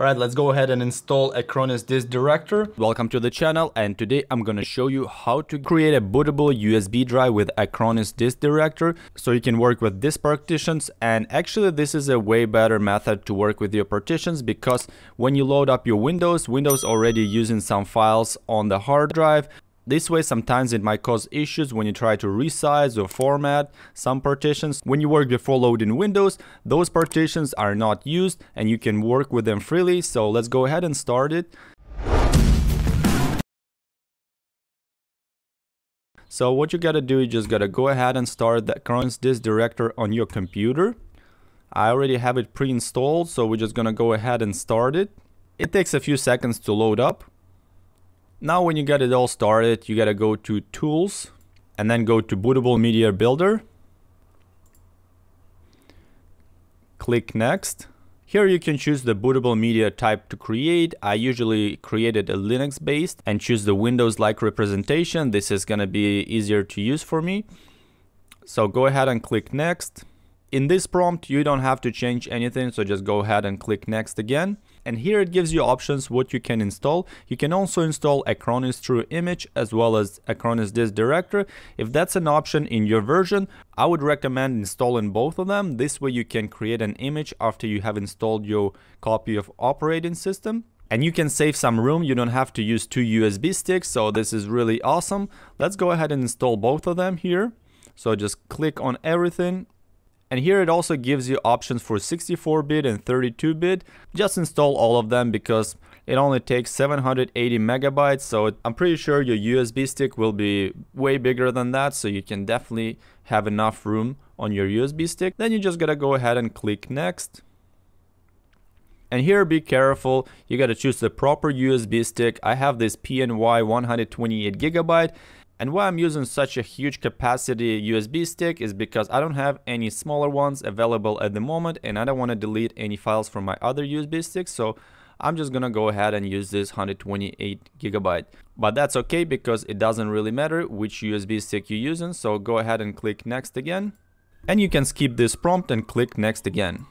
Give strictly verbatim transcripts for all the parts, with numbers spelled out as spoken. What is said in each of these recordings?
Alright, let's go ahead and install Acronis Disk Director. Welcome to the channel, and today I'm gonna show you how to create a bootable U S B drive with Acronis Disk Director so you can work with disk partitions. And actually this is a way better method to work with your partitions, because when you load up your Windows, Windows already using some files on the hard drive. This way sometimes it might cause issues when you try to resize or format some partitions. When you work before loading Windows, those partitions are not used and you can work with them freely. So let's go ahead and start it. So what you gotta do, you just gotta go ahead and start the Acronis Disk Director on your computer. I already have it pre-installed, so we're just gonna go ahead and start it. It takes a few seconds to load up. Now when you get it all started, you gotta go to Tools and then go to Bootable Media Builder. Click Next. Here you can choose the bootable media type to create. I usually created a Linux based and choose the Windows-like representation. This is gonna be easier to use for me. So go ahead and click Next. In this prompt you don't have to change anything, so just go ahead and click Next again. And here it gives you options what you can install. You can also install Acronis True Image as well as Acronis Disk Director. If that's an option in your version, I would recommend installing both of them. This way you can create an image after you have installed your copy of operating system. And you can save some room, you don't have to use two U S B sticks, so this is really awesome. Let's go ahead and install both of them here. So just click on everything. And here it also gives you options for sixty-four bit and thirty-two bit. Just install all of them because it only takes seven hundred eighty megabytes. So I'm pretty sure your U S B stick will be way bigger than that. So you can definitely have enough room on your U S B stick. Then you just gotta go ahead and click Next. And here be careful, you gotta choose the proper U S B stick. I have this P N Y one hundred twenty-eight gigabyte. And why I'm using such a huge capacity U S B stick is because I don't have any smaller ones available at the moment, and I don't want to delete any files from my other U S B sticks, so I'm just gonna go ahead and use this one hundred twenty-eight gigabyte. But that's okay because it doesn't really matter which U S B stick you're using, so go ahead and click Next again. And you can skip this prompt and click Next again.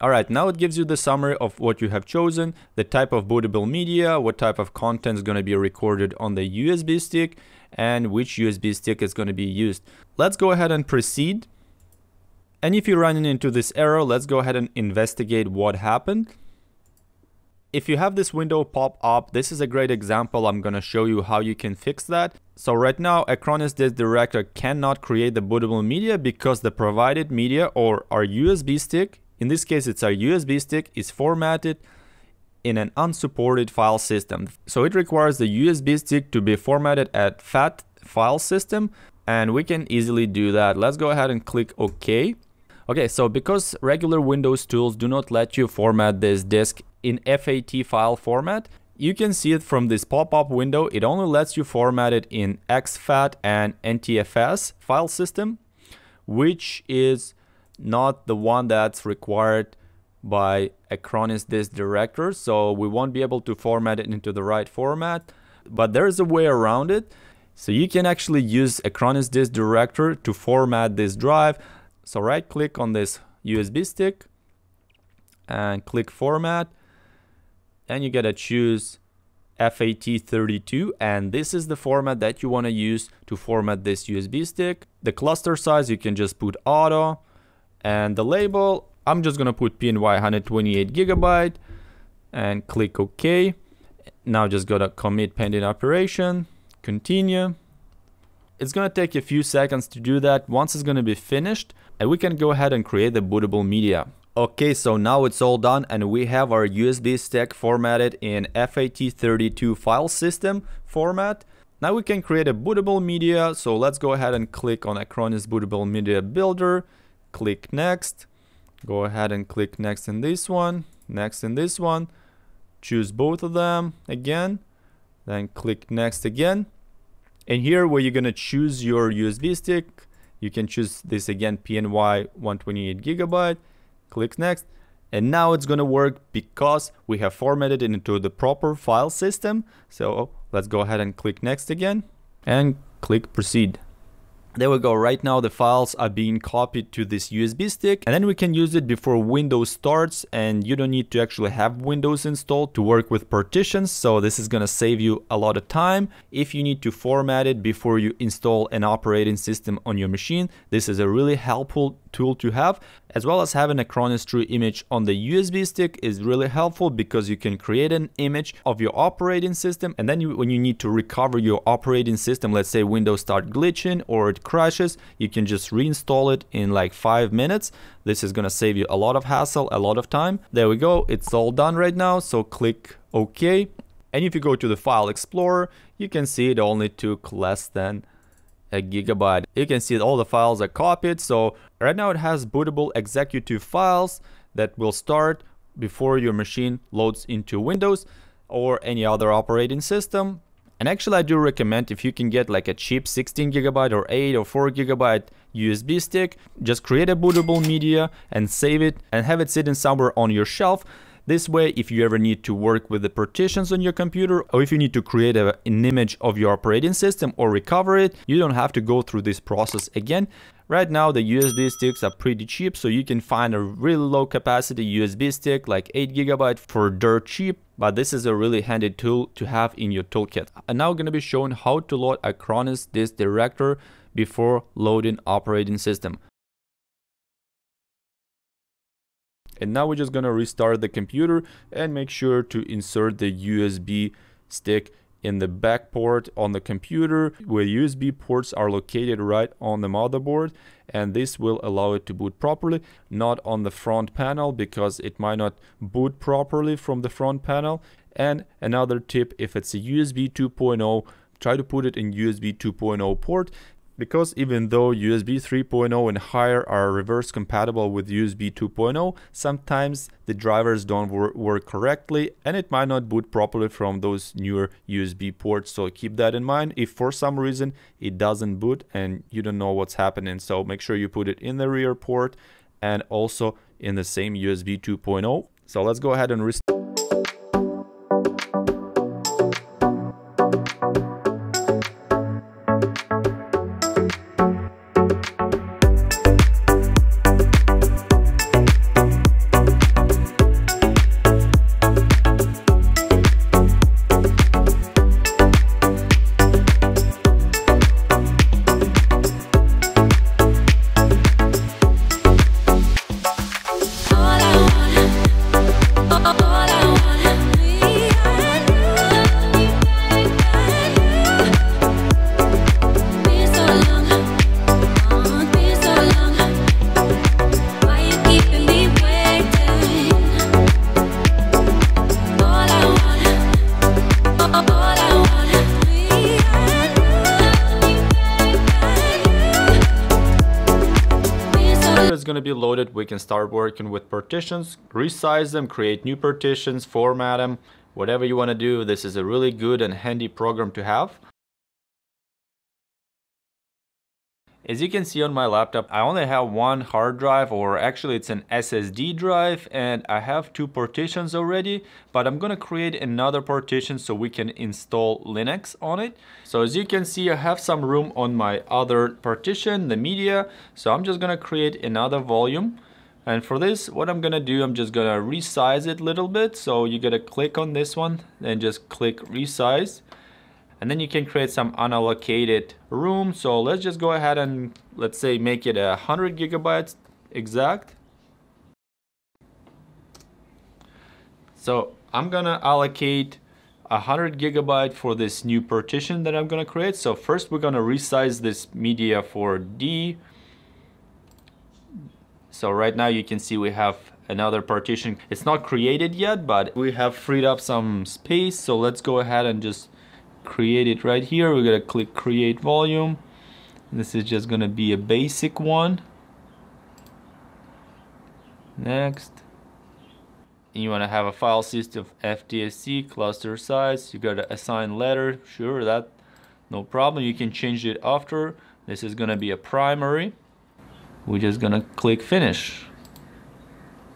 Alright, now it gives you the summary of what you have chosen, the type of bootable media, what type of content is going to be recorded on the U S B stick, and which U S B stick is going to be used. Let's go ahead and proceed. And if you're running into this error, let's go ahead and investigate what happened. If you have this window pop up, this is a great example. I'm going to show you how you can fix that. So right now, Acronis Disk Director cannot create the bootable media because the provided media, or our U S B stick, in this case, it's our U S B stick, is formatted in an unsupported file system. So it requires the U S B stick to be formatted at FAT file system, and we can easily do that. Let's go ahead and click OK. Okay, so because regular Windows tools do not let you format this disk in FAT file format, you can see it from this pop-up window. It only lets you format it in exFAT and N T F S file system, which is not the one that's required by Acronis Disk Director, so we won't be able to format it into the right format, but there is a way around it. So you can actually use Acronis Disk Director to format this drive. So right click on this U S B stick and click Format, and you gotta choose FAT thirty-two, and this is the format that you want to use to format this U S B stick. The cluster size you can just put auto. And the label, I'm just gonna put P N Y one hundred twenty-eight gigabyte and click OK. Now just gotta commit pending operation, continue. It's gonna take a few seconds to do that. Once it's gonna be finished, and we can go ahead and create the bootable media. Okay, so now it's all done and we have our U S B stick formatted in FAT thirty-two file system format. Now we can create a bootable media. So let's go ahead and click on Acronis Bootable Media Builder. Click Next, go ahead and click Next in this one, Next in this one, choose both of them again, then click Next again. And here where you're gonna choose your U S B stick, you can choose this again, P N Y one hundred twenty-eight gigabyte, click Next. And now it's gonna work because we have formatted it into the proper file system. So let's go ahead and click Next again and click Proceed. There we go. Right now the files are being copied to this U S B stick, and then we can use it before Windows starts, and you don't need to actually have Windows installed to work with partitions, so this is gonna save you a lot of time. If you need to format it before you install an operating system on your machine, this is a really helpful tool to have, as well as having Acronis True Image on the U S B stick is really helpful because you can create an image of your operating system, and then you, when you need to recover your operating system, let's say Windows start glitching or it crashes, you can just reinstall it in like five minutes. This is gonna save you a lot of hassle, a lot of time. There we go, it's all done right now, so click OK. And if you go to the File Explorer, you can see it only took less than a gigabyte. You can see that all the files are copied, so right now it has bootable executive files that will start before your machine loads into Windows or any other operating system. And actually I do recommend, if you can get like a cheap sixteen gigabyte or eight or four gigabyte U S B stick, just create a bootable media and save it and have it sitting somewhere on your shelf. This way, if you ever need to work with the partitions on your computer, or if you need to create a, an image of your operating system or recover it, you don't have to go through this process again. Right now, the U S B sticks are pretty cheap, so you can find a really low capacity U S B stick, like eight gigabyte for dirt cheap, but this is a really handy tool to have in your toolkit. I'm now gonna be showing how to load Acronis Disk Director before loading operating system. And now we're just gonna restart the computer and make sure to insert the U S B stick in the back port on the computer, where U S B ports are located right on the motherboard, and this will allow it to boot properly, not on the front panel because it might not boot properly from the front panel. And another tip, if it's a U S B two point oh, try to put it in U S B two point oh port, because even though U S B three point oh and higher are reverse compatible with U S B two point oh, sometimes the drivers don't wor work correctly and it might not boot properly from those newer U S B ports. So keep that in mind. If for some reason it doesn't boot and you don't know what's happening, so make sure you put it in the rear port and also in the same U S B two point oh. So let's go ahead and restart. Going to be loaded, we can start working with partitions, resize them, create new partitions, format them, whatever you want to do. This is a really good and handy program to have. As you can see on my laptop, I only have one hard drive, or actually it's an S S D drive, and I have two partitions already, but I'm gonna create another partition so we can install Linux on it. So as you can see, I have some room on my other partition, the media, so I'm just gonna create another volume. And for this, what I'm gonna do, I'm just gonna resize it a little bit. So you gotta click on this one and just click resize. And then you can create some unallocated room. So let's just go ahead and let's say make it a hundred gigabytes exact. So I'm gonna allocate a hundred gigabyte for this new partition that I'm gonna create. So first we're gonna resize this media for D. So right now you can see we have another partition. It's not created yet, but we have freed up some space. So let's go ahead and just create it right here. We're gonna click create volume. This is just gonna be a basic one. Next, you want to have a file system F T S C cluster size. You gotta assign letter, sure, that no problem. You can change it after. This is gonna be a primary. We're just gonna click finish.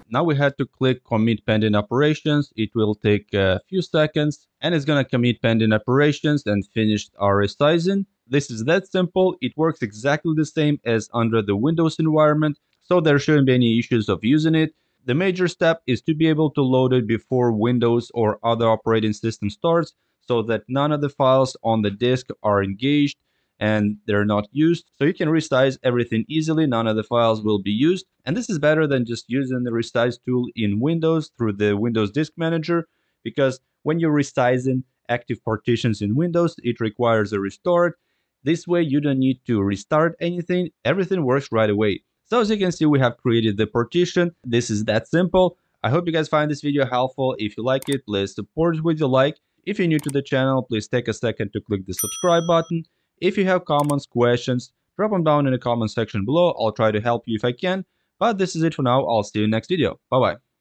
Now we had to click commit pending operations. It will take a few seconds, and it's gonna commit pending operations and finish our resizing. This is that simple. It works exactly the same as under the Windows environment, so there shouldn't be any issues of using it. The major step is to be able to load it before Windows or other operating system starts, so that none of the files on the disk are engaged and they're not used. So you can resize everything easily, none of the files will be used. And this is better than just using the resize tool in Windows through the Windows Disk Manager, because when you're resizing active partitions in Windows, it requires a restart. This way you don't need to restart anything, everything works right away. So as you can see, we have created the partition. This is that simple. I hope you guys find this video helpful. If you like it, please support it with a like. If you're new to the channel, please take a second to click the subscribe button. If you have comments, questions, drop them down in the comment section below. I'll try to help you if I can. But this is it for now. I'll see you in the next video. Bye-bye.